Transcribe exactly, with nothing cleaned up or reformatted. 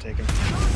take him.